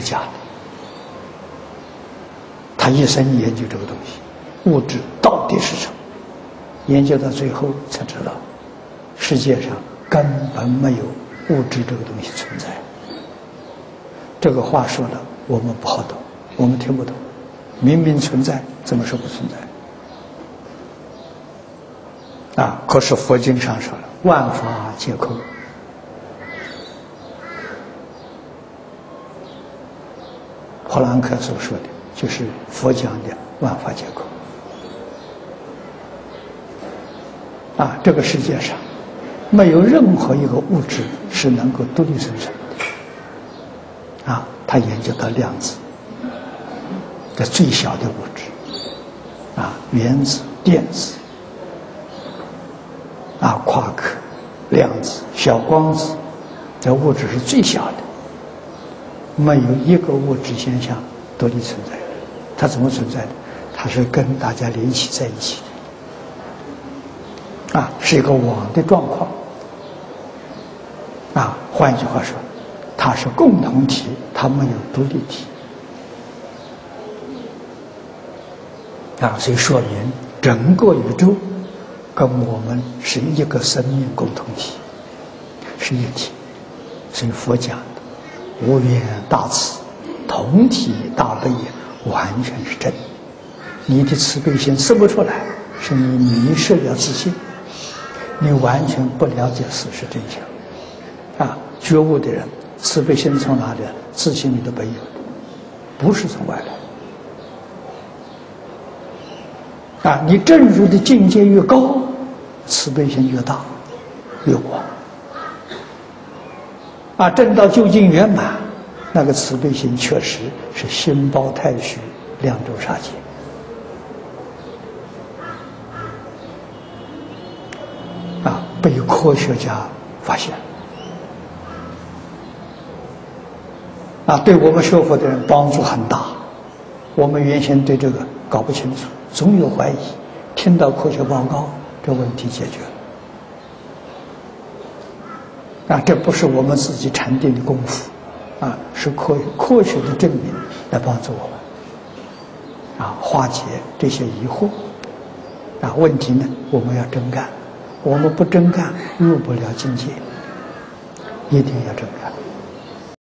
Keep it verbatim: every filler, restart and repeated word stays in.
是假的。他一生研究这个东西，物质到底是什么？研究到最后才知道，世界上根本没有物质这个东西存在。这个话说的我们不好懂，我们听不懂。明明存在，怎么说不存在？啊！可是佛经上说了，万法皆空。 普朗克所说的，就是佛讲的万法皆空。啊，这个世界上没有任何一个物质是能够独立生成的。啊，他研究到量子的最小的物质，啊，原子、电子，啊，夸克、量子、小光子，这物质是最小的。 没有一个物质现象独立存在的，它怎么存在的？它是跟大家联系在一起的，啊，是一个网的状况，啊，换一句话说，它是共同体，它没有独立体，啊，所以说明整个宇宙跟我们是一个生命共同体，是一体，所以佛讲。 无缘大慈，同体大悲，完全是真。你的慈悲心生不出来，是你迷失了自信，你完全不了解事实真相。啊，觉悟的人，慈悲心从哪里？自信里都没有，不是从外来。啊，你正入的境界越高，慈悲心越大，越广。 啊，证到究竟圆满，那个慈悲心确实是心包太虚，两周杀戒。啊，被科学家发现。啊，对我们学佛的人帮助很大。我们原先对这个搞不清楚，总有怀疑，听到科学报告，这问题解决了。 啊，这不是我们自己禅定的功夫，啊，是科科学的证明来帮助我们，啊，化解这些疑惑，啊，问题呢，我们要真干，我们不真干入不了境界，一定要真干。